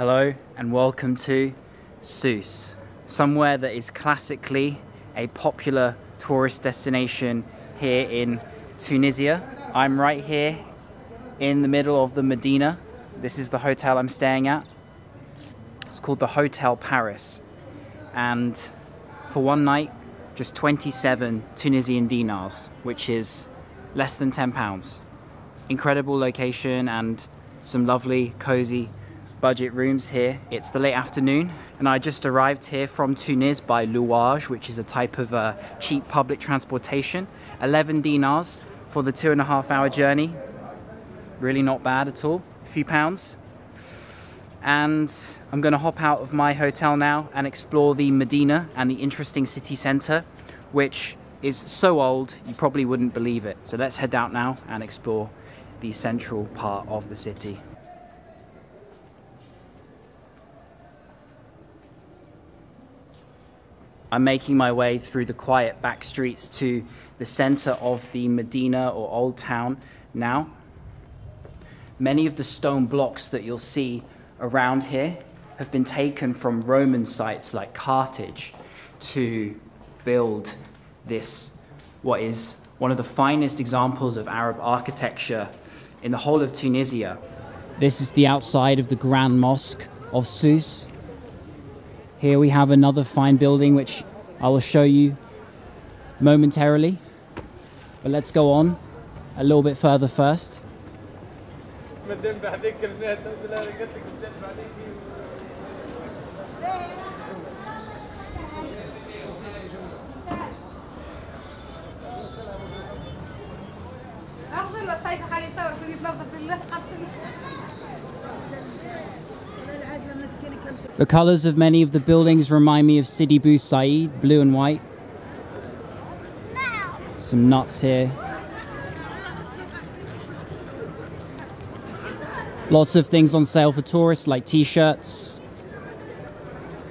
Hello and welcome to Sousse, somewhere that is classically a popular tourist destination here in Tunisia. I'm right here in the middle of the Medina. This is the hotel I'm staying at. It's called the Hotel Paris. And for one night, just 27 Tunisian dinars, which is less than £10. Incredible location and some lovely, cozy budget rooms here. It's the late afternoon and I just arrived here from Tunis by louage, which is a type of cheap public transportation. 11 dinars for the 2.5 hour journey. Really not bad at all, a few pounds. And I'm gonna hop out of my hotel now and explore the Medina and the interesting city center, which is so old you probably wouldn't believe it. So let's head out now and explore the central part of the city. I'm making my way through the quiet back streets to the center of the Medina or Old Town now. Many of the stone blocks that you'll see around here have been taken from Roman sites like Carthage to build this, what is one of the finest examples of Arab architecture in the whole of Tunisia. This is the outside of the Grand Mosque of Sousse. Here we have another fine building, which I will show you momentarily. But let's go on a little bit further first. The colours of many of the buildings remind me of Sidi Bou Said, blue and white. Some nuts here. Lots of things on sale for tourists like t-shirts.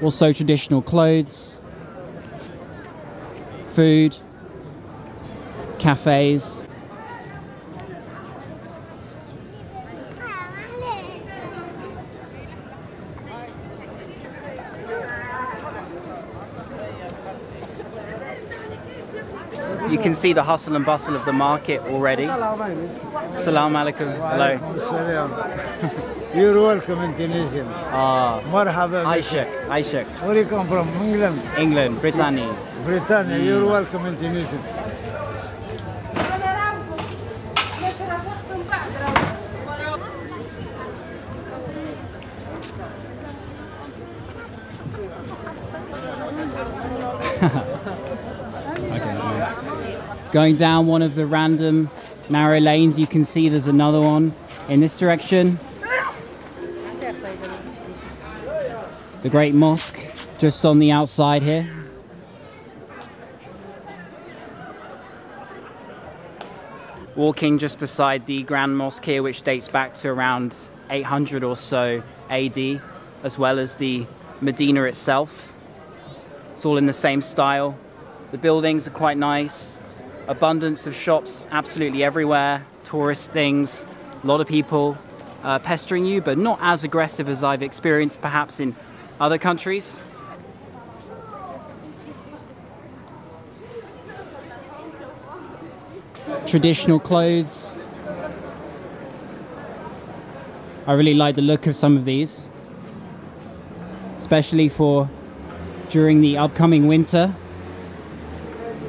Also traditional clothes. Food. Cafes. You can see the hustle and bustle of the market already. Asalaamu Alaikum. Hello. You're welcome in Tunisia. Ah. Marhaba. Aisha. Where do you come from? England. England, Britannia. Britannia, you're welcome in Tunisia. Going down one of the random narrow lanes, you can see there's another one in this direction. The Great Mosque, just on the outside here. Walking just beside the Grand Mosque here, which dates back to around 800 or so AD, as well as the Medina itself. It's all in the same style. The buildings are quite nice. Abundance of shops absolutely everywhere, tourist things, a lot of people pestering you, but not as aggressive as I've experienced perhaps in other countries. Traditional clothes. I really like the look of some of these, especially for during the upcoming winter,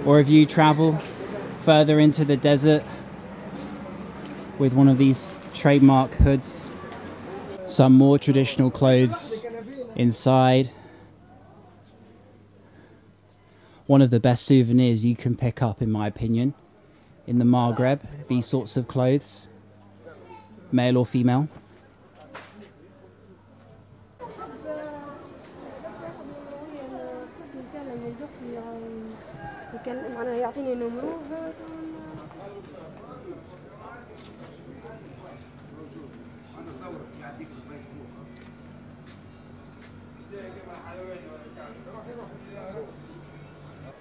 or if you travel further into the desert with one of these trademark hoods. Some more traditional clothes inside. One of the best souvenirs you can pick up, in my opinion, in the Maghreb, these sorts of clothes, male or female.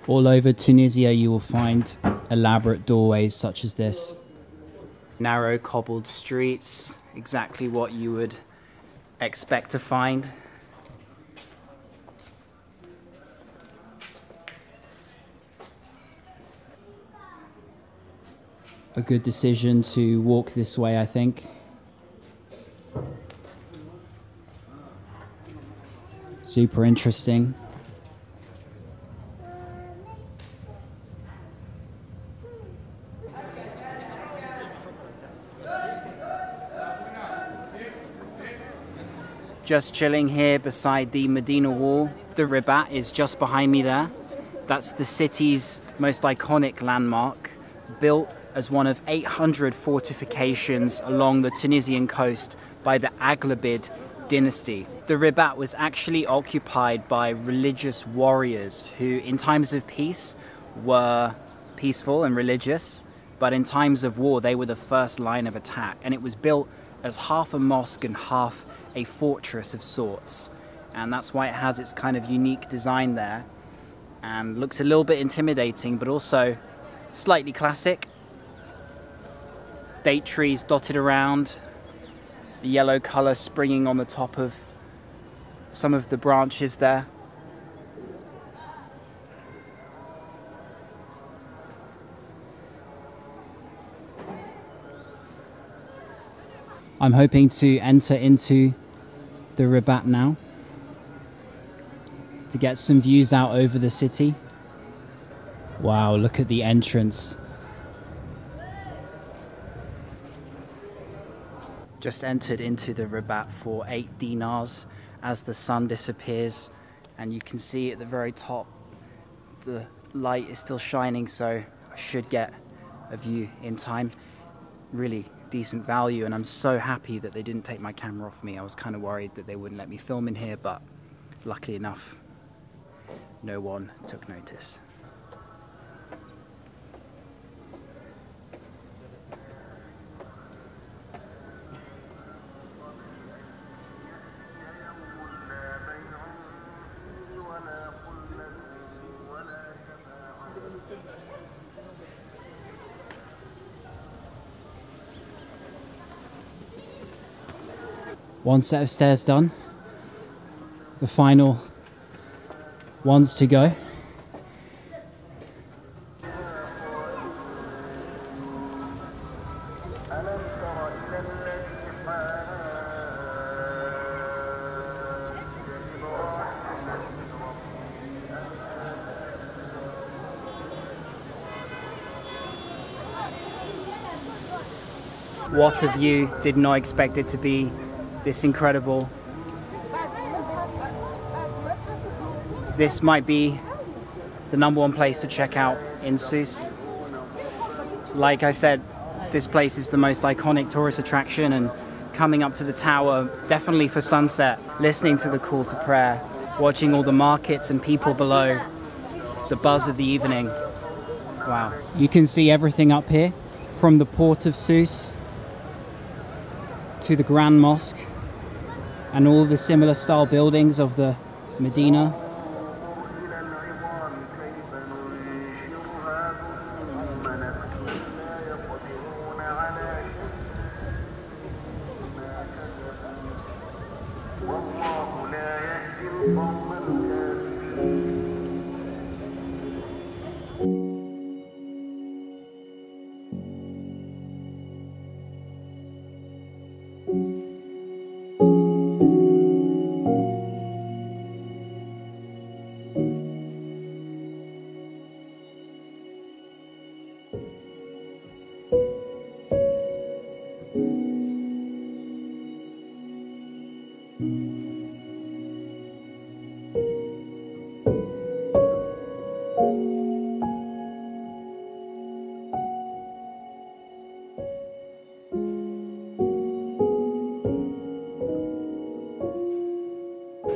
All over Tunisia you will find elaborate doorways such as this. Narrow cobbled streets, exactly what you would expect to find. A good decision to walk this way, I think. Super interesting. Just chilling here beside the Medina wall. The Ribat is just behind me there. That's the city's most iconic landmark, built as one of 800 fortifications along the Tunisian coast by the Aglabid dynasty. The Ribat was actually occupied by religious warriors who, in times of peace, were peaceful and religious, but in times of war, they were the first line of attack. And it was built as half a mosque and half a fortress of sorts, and that's why it has its kind of unique design there, and looks a little bit intimidating but also slightly classic. Date trees dotted around, the yellow color springing on the top of some of the branches there. I'm hoping to enter into the Ribat now to get some views out over the city. Wow, look at the entrance. Just entered into the Ribat for 8 dinars as the sun disappears, and you can see at the very top the light is still shining, so I should get a view in time. Really decent value, and I'm so happy that they didn't take my camera off me. I was kind of worried that they wouldn't let me film in here, but luckily enough no one took notice. One set of stairs done, the final ones to go. What a view, did not expect it to be this incredible. This might be the #1 place to check out in Sousse. Like I said, this place is the most iconic tourist attraction, and coming up to the tower, definitely for sunset, listening to the call to prayer, watching all the markets and people below, the buzz of the evening. Wow. You can see everything up here, from the port of Sousse to the Grand Mosque and all the similar style buildings of the Medina.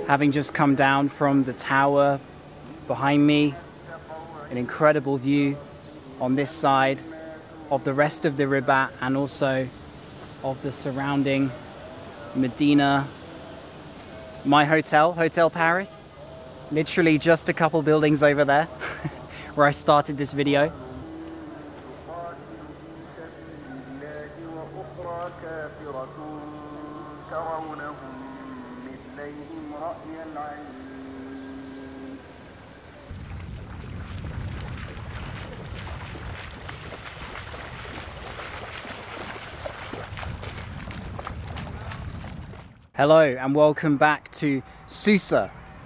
Having just come down from the tower behind me, an incredible view on this side of the rest of the Ribat and also of the surrounding Medina. My hotel, Hotel Paris, literally just a couple buildings over there where I started this video. ربهم رأي العين. Hello and welcome back to Sousse.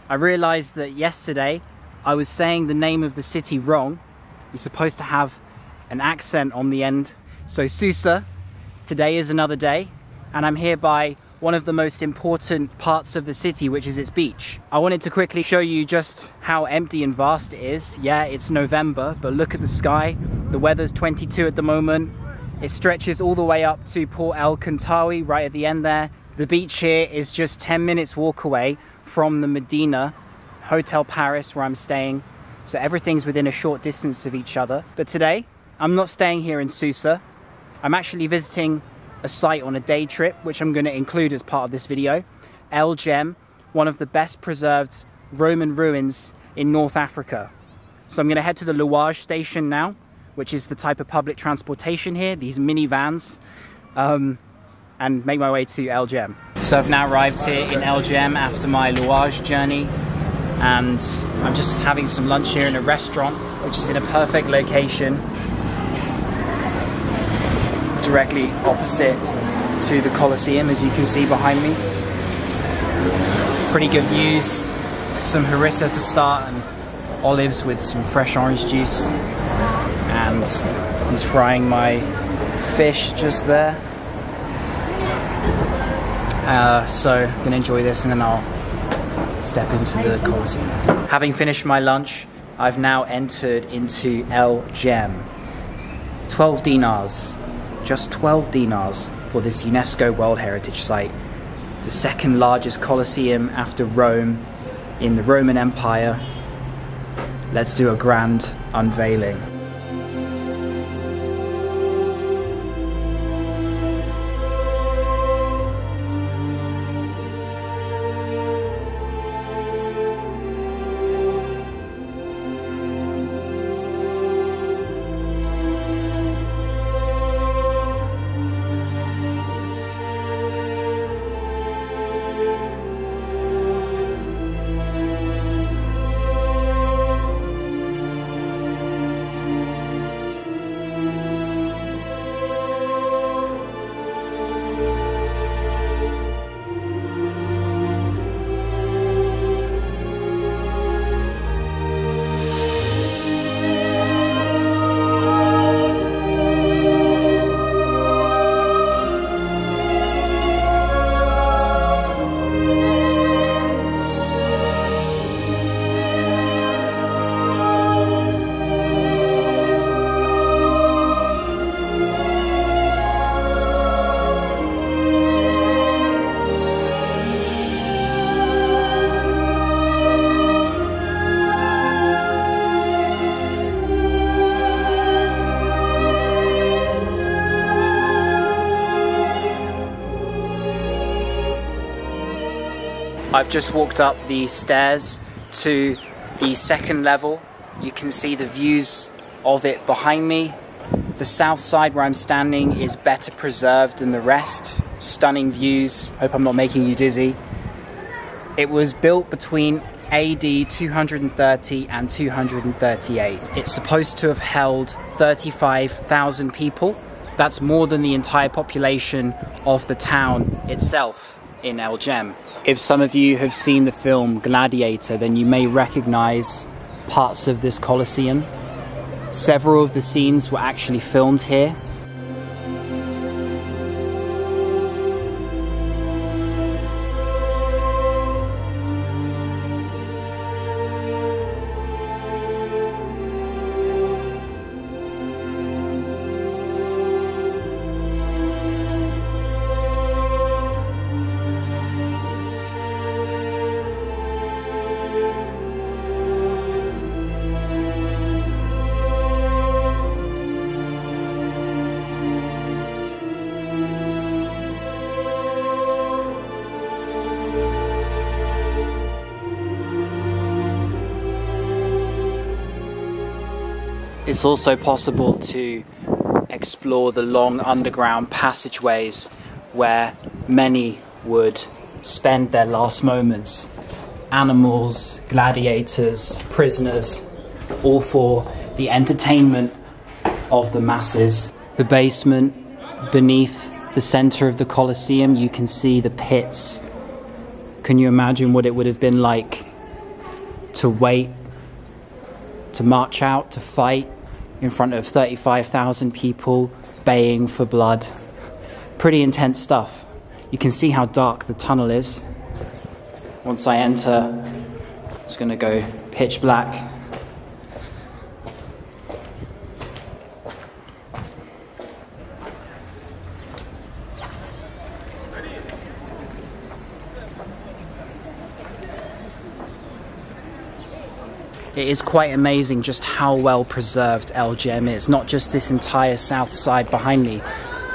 I realized that yesterday I was saying the name of the city wrong. You're supposed to have an accent on the end. So Sousse, today is another day, and I'm here by one of the most important parts of the city, which is its beach. I wanted to quickly show you just how empty and vast it is. Yeah, it's November, but look at the sky. The weather's 22 at the moment. It stretches all the way up to Port El Kantawi, right at the end there. The beach here is just 10 minutes walk away from the Medina, Hotel Paris, where I'm staying. So everything's within a short distance of each other. But today, I'm not staying here in Sousse. I'm actually visiting a site on a day trip, which I'm going to include as part of this video. El Jem, one of the best preserved Roman ruins in North Africa. So I'm going to head to the louage station now, which is the type of public transportation here, these minivans, and make my way to El Jem. So I've now arrived here in El Jem after my louage journey, and I'm just having some lunch here in a restaurant, which is in a perfect location, directly opposite to the Colosseum, as you can see behind me. Pretty good views, some harissa to start and olives with some fresh orange juice. And he's frying my fish just there. So I'm gonna enjoy this and then I'll step into the Colosseum. Having finished my lunch, I've now entered into El Jem. 12 dinars. Just 12 dinars for this UNESCO World Heritage Site. The second largest Colosseum after Rome in the Roman Empire. Let's do a grand unveiling. I've just walked up the stairs to the second level. You can see the views of it behind me. The south side where I'm standing is better preserved than the rest. Stunning views. Hope I'm not making you dizzy. It was built between AD 230 and 238. It's supposed to have held 35,000 people. That's more than the entire population of the town itself in El Jem. If some of you have seen the film Gladiator, then you may recognize parts of this Colosseum. Several of the scenes were actually filmed here. It's also possible to explore the long underground passageways where many would spend their last moments. Animals, gladiators, prisoners, all for the entertainment of the masses. The basement beneath the center of the Colosseum, you can see the pits. Can you imagine what it would have been like to wait, to march out, to fight in front of 35,000 people baying for blood? Pretty intense stuff. You can see how dark the tunnel is. Once I enter, it's gonna go pitch black. It is quite amazing just how well preserved El Jem is, not just this entire south side behind me,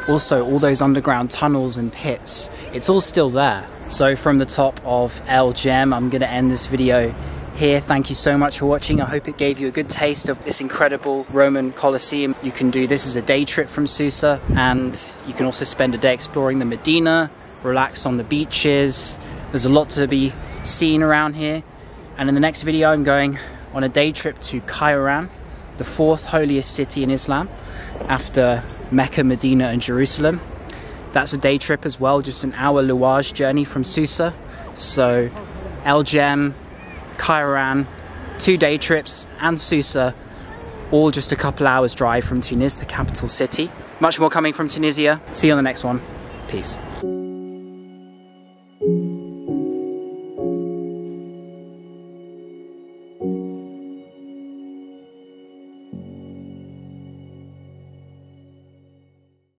also all those underground tunnels and pits. It's all still there. So from the top of El Jem, I'm going to end this video here. Thank you so much for watching. I hope it gave you a good taste of this incredible Roman Colosseum. You can do this as a day trip from Sousse, and you can also spend a day exploring the Medina, relax on the beaches. There's a lot to be seen around here. And in the next video, I'm going on a day trip to Kairouan, the fourth holiest city in Islam after Mecca, Medina and Jerusalem. That's a day trip as well, just an hour louage journey from Sousse. So El Jem, Kairouan, 2 day trips and Sousse, all just a couple hours drive from Tunis, the capital city. Much more coming from Tunisia. See you on the next one. Peace.